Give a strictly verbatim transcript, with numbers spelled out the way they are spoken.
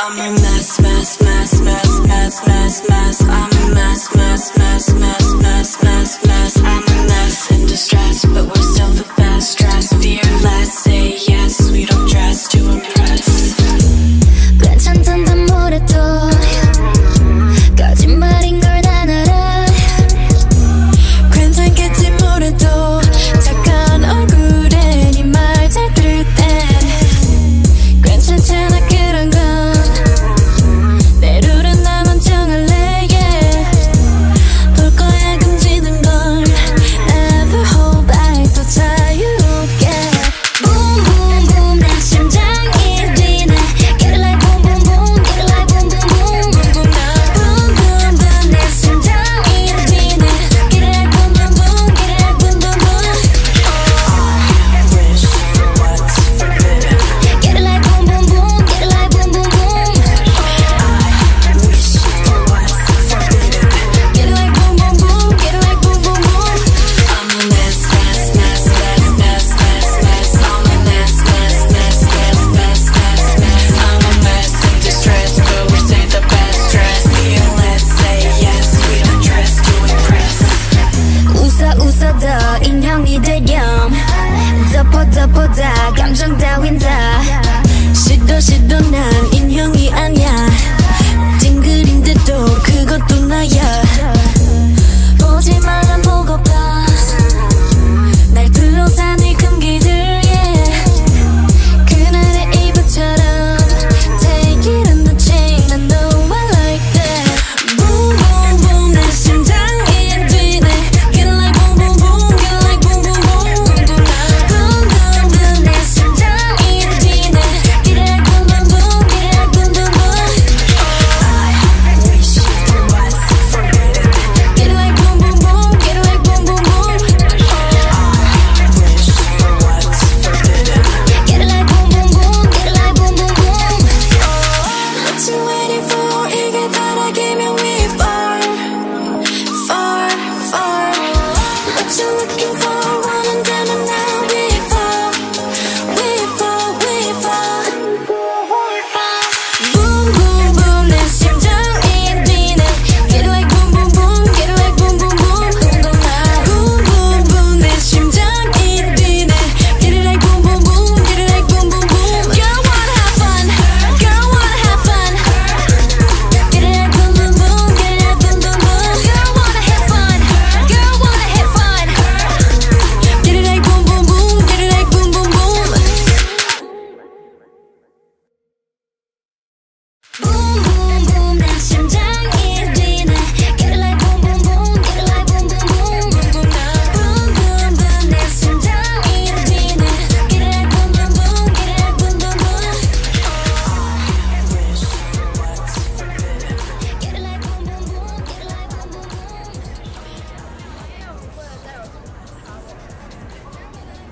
I'm a mess, mess, mess, mess, mess, mess, mess. I'm a mess, mess, mess, mess, mess, mess, mess. I'm a mess in distress, but we're still the best dressed. Fearless, say yes, we don't dress to impress. 괜찮단단 뭐래도 거짓말인 걸 난 알아. 괜찮겠지 뭐래도 착한 얼굴에 네 말 잘 들을 땐 괜찮잖아. 그런 건 덮어 덮어 다 감정 따윈 다 시도 시도 난